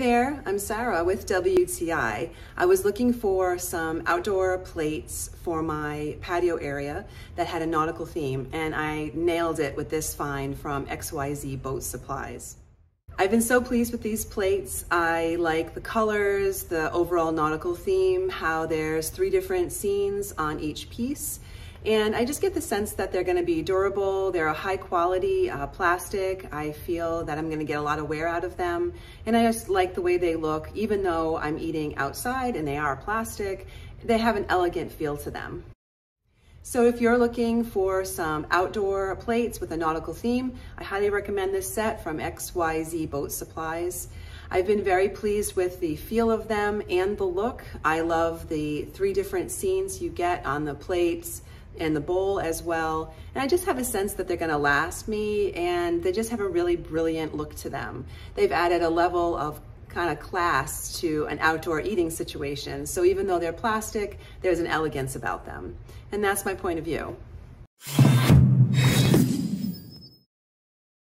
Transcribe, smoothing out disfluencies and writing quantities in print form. Hey there, I'm Sarah with WTI. I was looking for some outdoor plates for my patio area that had a nautical theme, and I nailed it with this find from XYZ Boat Supplies. I've been so pleased with these plates. I like the colors, the overall nautical theme, how there's three different scenes on each piece. And I just get the sense that they're gonna be durable, they're a high quality plastic. I feel that I'm gonna get a lot of wear out of them. And I just like the way they look, even though I'm eating outside and they are plastic, they have an elegant feel to them. So if you're looking for some outdoor plates with a nautical theme, I highly recommend this set from XYZ Boat Supplies. I've been very pleased with the feel of them and the look. I love the three different scenes you get on the plates and the bowl as well. And I just have a sense that they're gonna last me, and they just have a really brilliant look to them. They've added a level of kind of class to an outdoor eating situation. So even though they're plastic, there's an elegance about them. And that's my point of view.